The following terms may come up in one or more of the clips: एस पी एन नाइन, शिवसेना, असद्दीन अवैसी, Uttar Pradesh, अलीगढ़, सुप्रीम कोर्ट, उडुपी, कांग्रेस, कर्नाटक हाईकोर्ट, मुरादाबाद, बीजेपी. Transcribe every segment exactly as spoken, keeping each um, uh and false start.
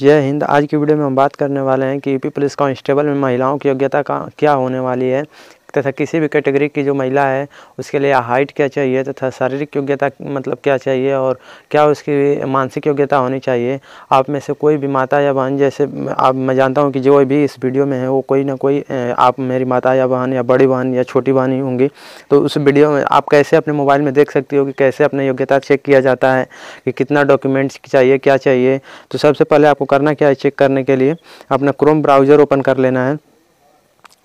जय हिंद। आज की वीडियो में हम बात करने वाले हैं कि यूपी पुलिस कांस्टेबल में महिलाओं की योग्यता का क्या होने वाली है तथा किसी भी कैटेगरी की जो महिला है उसके लिए हाइट क्या चाहिए तथा शारीरिक योग्यता मतलब क्या चाहिए और क्या उसकी मानसिक योग्यता होनी चाहिए। आप में से कोई भी माता या बहन, जैसे आप मैं जानता हूं कि जो भी इस वीडियो में है वो कोई ना कोई आप मेरी माता या बहन या बड़ी बहन या छोटी बहन ही होंगी, तो उस वीडियो में आप कैसे अपने मोबाइल में देख सकती हो कि कैसे अपने योग्यता चेक किया जाता है कि कितना डॉक्यूमेंट्स चाहिए क्या चाहिए। तो सबसे पहले आपको करना क्या है, चेक करने के लिए अपना क्रोम ब्राउज़र ओपन कर लेना है।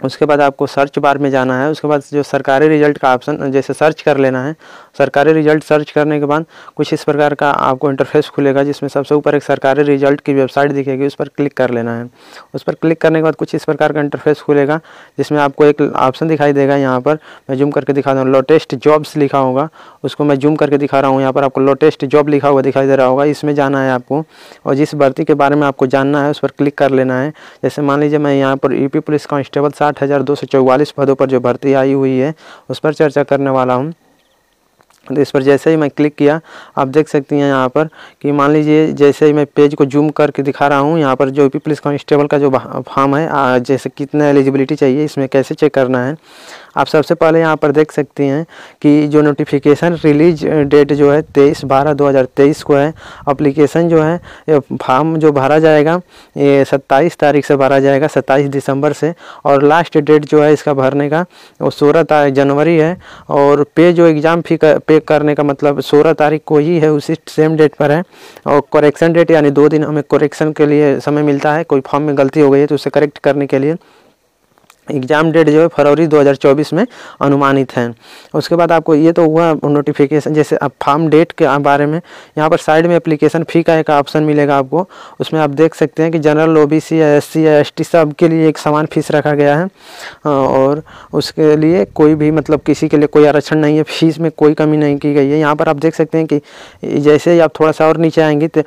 उसके बाद आपको सर्च बार में जाना है, उसके बाद जो सरकारी रिजल्ट का ऑप्शन जैसे सर्च कर लेना है। सरकारी रिजल्ट सर्च करने के बाद कुछ इस प्रकार का आपको इंटरफेस खुलेगा जिसमें सबसे ऊपर एक सरकारी रिजल्ट की वेबसाइट दिखेगी, उस पर क्लिक कर लेना है। उस पर क्लिक करने के बाद कुछ इस प्रकार का इंटरफेस खुलेगा जिसमें आपको एक ऑप्शन दिखाई देगा। यहाँ पर मैं जूम करके दिखा रहा हूँ, लेटेस्ट जॉब्स लिखा होगा, उसको मैं जूम करके दिखा रहा हूँ। यहाँ पर आपको लेटेस्ट जॉब लिखा हुआ दिखाई दे रहा होगा, इसमें जाना है आपको और जिस भर्ती के बारे में आपको जानना है उस पर क्लिक कर लेना है। जैसे मान लीजिए मैं यहाँ पर यूपी पुलिस कांस्टेबल साठ हज़ार दो सौ चौवालीस पदों पर जो भर्ती आई हुई है उस पर चर्चा करने वाला हूँ। तो इस पर जैसे ही मैं क्लिक किया आप देख सकती हैं यहाँ पर कि मान लीजिए जैसे ही मैं पेज को जूम करके दिखा रहा हूँ, यहाँ पर जो यूपी पुलिस कांस्टेबल का जो फॉर्म है जैसे कितना एलिजिबिलिटी चाहिए इसमें कैसे चेक करना है। आप सबसे पहले यहाँ पर देख सकती हैं कि जो नोटिफिकेशन रिलीज डेट जो है तेईस बारह दो हज़ार तेईस को है। अप्लीकेशन जो है फॉर्म जो भरा जाएगा ये सत्ताईस तारीख से भरा जाएगा, सत्ताईस दिसंबर से, और लास्ट डेट जो है इसका भरने का वो सोलह जनवरी है। और पे जो एग्ज़ाम फी पे करने का मतलब सोलह तारीख को ही है, उसी सेम डेट पर है। और करेक्शन डेट यानी दो दिन हमें करेक्शन के लिए समय मिलता है, कोई फॉर्म में गलती हो गई है तो उसे करेक्ट करने के लिए। एग्ज़ाम डेट जो है फरवरी दो हज़ार चौबीस में अनुमानित है। उसके बाद आपको ये तो हुआ नोटिफिकेशन, जैसे आप फॉर्म डेट के बारे में यहाँ पर साइड में एप्लीकेशन फ़ी का एक ऑप्शन मिलेगा आपको, उसमें आप देख सकते हैं कि जनरल ओबीसी या एससी या एसटी सब के लिए एक समान फीस रखा गया है और उसके लिए कोई भी मतलब किसी के लिए कोई आरक्षण नहीं है, फीस में कोई कमी नहीं की गई है। यहाँ पर आप देख सकते हैं कि जैसे ही आप थोड़ा सा और नीचे आएंगे तो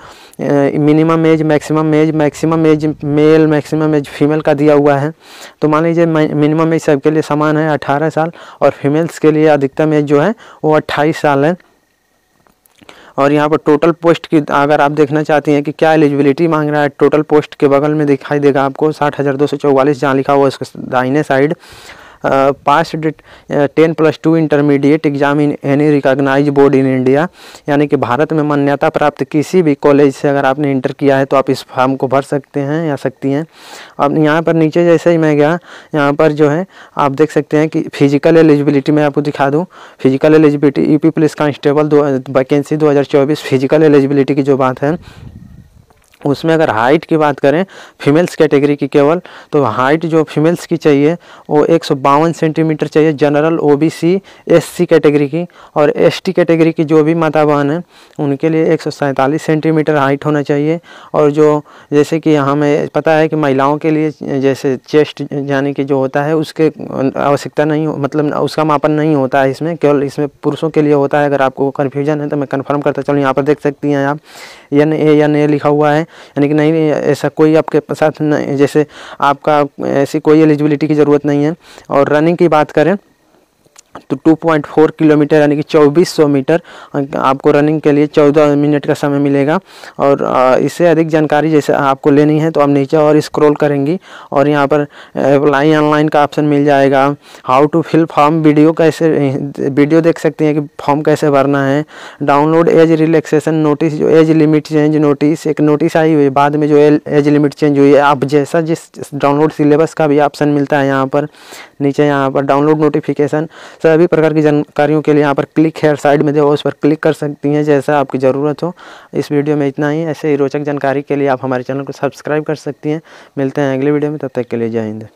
minimum age maximum age maximum age male maximum age female का दिया हुआ है। तो मान लीजिए मिनिमम एज सबके लिए समान है अठारह साल और फीमेल्स के लिए अधिकतम एज जो है वो अट्ठाईस साल है। और यहाँ पर टोटल पोस्ट की अगर आप देखना चाहती हैं कि क्या एलिजिबिलिटी मांग रहा है, टोटल पोस्ट के बगल में दिखाई देगा आपको साठ हज़ार दो सौ चौवालीस जहाँ लिखा हुआ है उसके दाहिने side pass date ten plus two intermediate exam in any recognise board in India, यानी कि भारत में मान्यता प्राप्त किसी भी कॉलेज से अगर आपने इंटर किया है तो आप इस फॉर्म को भर सकते हैं या सकती हैं। अब यहाँ पर नीचे जैसे ही मैं गया यहाँ पर जो है आप देख सकते हैं कि फिजिकल एलिजिबिलिटी मैं आपको दिखा दूँ। Physical eligibility UP police constable दो वैकेंसी दो हज़ार चौबीस फिजिकल एलिजिबिलिटी की जो बात है उसमें अगर हाइट की बात करें फीमेल्स कैटेगरी की केवल, तो हाइट जो फीमेल्स की चाहिए वो एक सौ बावन सेंटीमीटर चाहिए जनरल ओबीसी एससी कैटेगरी की, और एसटी कैटेगरी की जो भी माता बहन है उनके लिए एक सौ सैंतालीस सेंटीमीटर हाइट होना चाहिए। और जो जैसे कि हमें पता है कि महिलाओं के लिए जैसे चेस्ट यानी कि जो होता है उसके आवश्यकता नहीं, मतलब उसका मापन नहीं होता है इसमें, केवल इसमें पुरुषों के लिए होता है। अगर आपको कन्फ्यूजन है तो मैं कन्फर्म करता चलूँ, यहाँ पर देख सकती हैं आप एन ए एन ए लिखा हुआ है, यानी कि नहीं ऐसा कोई आपके साथ नहीं, जैसे आपका ऐसी कोई एलिजिबिलिटी की ज़रूरत नहीं है। और रनिंग की बात करें तो दो पॉइंट चार किलोमीटर यानी कि चौबीस सौ मीटर आपको रनिंग के लिए चौदह मिनट का समय मिलेगा। और इससे अधिक जानकारी जैसे आपको लेनी है तो आप नीचे और स्क्रॉल करेंगी और यहाँ पर अप्लाई ऑनलाइन का ऑप्शन मिल जाएगा। How to fill form video कैसे वीडियो देख सकते हैं कि फॉर्म कैसे भरना है। डाउनलोड एज रिलैक्सेशन नोटिस, जो एज लिमिट चेंज नोटिस, एक नोटिस आई हुई बाद में जो एज लिमिट चेंज हुई है, आप जैसा जिस डाउनलोड सिलेबस का भी ऑप्शन मिलता है यहाँ पर नीचे, यहाँ पर डाउनलोड नोटिफिकेशन सभी प्रकार की जानकारियों के लिए यहाँ पर क्लिक हेयर साइड में देखो उस पर क्लिक कर सकती हैं जैसा आपकी ज़रूरत हो। इस वीडियो में इतना ही, ऐसे ही रोचक जानकारी के लिए आप हमारे चैनल को सब्सक्राइब कर सकती हैं। मिलते हैं अगले वीडियो में, तब तक के लिए जय हिंद।